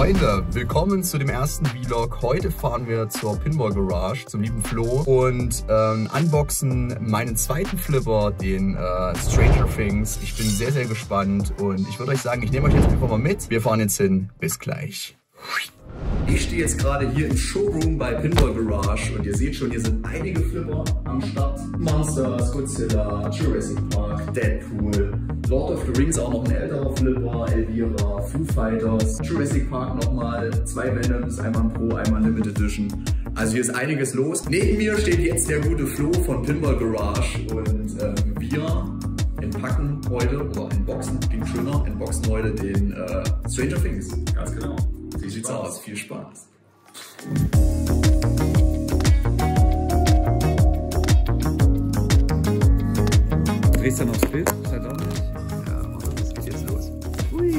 Freunde, willkommen zu dem ersten Vlog. Heute fahren wir zur Pinball Garage, zum lieben Flo, und unboxen meinen zweiten Flipper, den Stranger Things. Ich bin sehr, sehr gespannt und ich würde euch sagen, ich nehme euch jetzt einfach mal mit. Wir fahren jetzt hin. Bis gleich. Ich stehe jetzt gerade hier im Showroom bei Pinball Garage und ihr seht schon, hier sind einige Flipper am Start. Monster, Godzilla, Jurassic Park, Deadpool, Lord of the Rings, auch noch ein älterer Flipper, Elvira, Foo Fighters, Jurassic Park nochmal, 2 Venoms, einmal ein Pro, einmal Limited Edition. Also hier ist einiges los. Neben mir steht jetzt der gute Flo von Pinball Garage und wir entpacken heute, oder entboxen, klingt schöner, entboxen heute den Stranger Things. Ganz genau. So sieht's aus. Viel Spaß. Drehst du dann aufs Bild? Halt auch nicht. Ja, Mann, das geht jetzt los. Ui.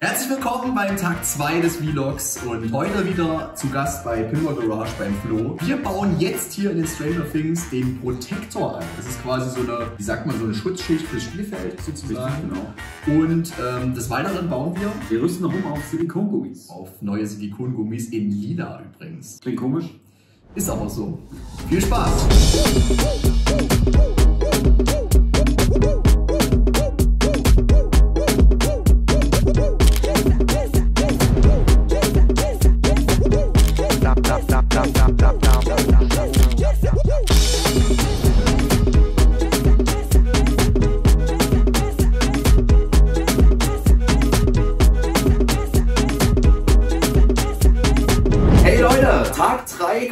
Herzlich willkommen beim Tag 2 des Vlogs und heute wieder zu Gast bei Pinball Garage beim Flo. Wir bauen jetzt hier in den Stranger Things den Protektor an. Das ist quasi so eine, wie sagt man, so eine Schutzschicht fürs Spielfeld sozusagen. Genau. Und des Weiteren bauen wir rüsten noch um auf Silikongummis. Auf neue Silikongummis in lila übrigens. Klingt komisch. Ist aber so. Viel Spaß!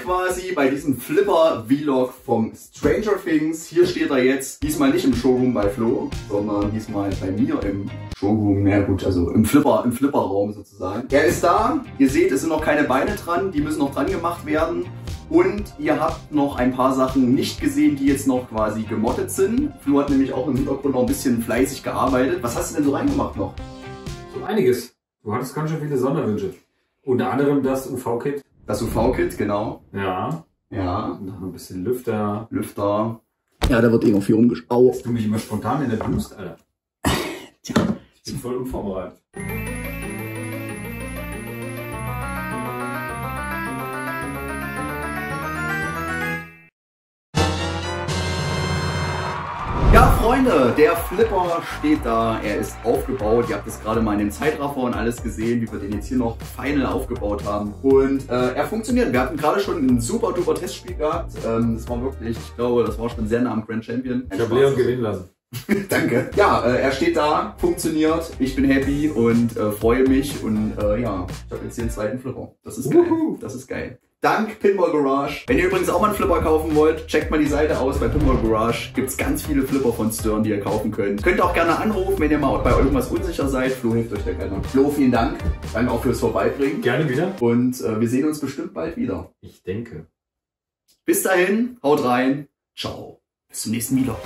Quasi bei diesem Flipper-Vlog vom Stranger Things. Hier steht er jetzt, diesmal nicht im Showroom bei Flo, sondern diesmal bei mir im Showroom, na gut, also im Flipperraum sozusagen. Er ist da, ihr seht, es sind noch keine Beine dran, die müssen noch dran gemacht werden. Und ihr habt noch ein paar Sachen nicht gesehen, die jetzt noch quasi gemottet sind. Flo hat nämlich auch im Hintergrund noch ein bisschen fleißig gearbeitet. Was hast du denn so reingemacht noch? So einiges. Du hattest ganz schön viele Sonderwünsche. Unter anderem das UV-Kit. Das UV-Kit, genau. Ja. Ja. Noch ein bisschen Lüfter. Lüfter. Ja, da wird eh noch viel rumgeschaut. Dass du mich immer spontan in der Blust, Alter. Tja. Ich bin voll unvorbereitet. Ja, Freunde, der Flipper steht da, er ist aufgebaut. Ihr habt es gerade mal in dem Zeitraffer und alles gesehen, wie wir den jetzt hier noch final aufgebaut haben. Und er funktioniert. Wir hatten gerade schon ein super duper Testspiel gehabt. Das war wirklich, ich glaube, das war schon sehr nah am Grand Champion. Ich habe Leon gewinnen lassen. Danke. Ja, er steht da, funktioniert, ich bin happy und freue mich. Und ja, ich habe jetzt hier den zweiten Flipper. Das ist geil, das ist geil. Dank Pinball Garage. Wenn ihr übrigens auch mal einen Flipper kaufen wollt, checkt mal die Seite aus. Bei Pinball Garage gibt es ganz viele Flipper von Stern, die ihr kaufen könnt. Könnt auch gerne anrufen, wenn ihr mal bei irgendwas unsicher seid. Flo hilft euch da gerne. Flo, vielen Dank. Danke auch fürs Vorbeibringen. Gerne wieder. Und wir sehen uns bestimmt bald wieder. Ich denke. Bis dahin, haut rein. Ciao. Bis zum nächsten Vlog.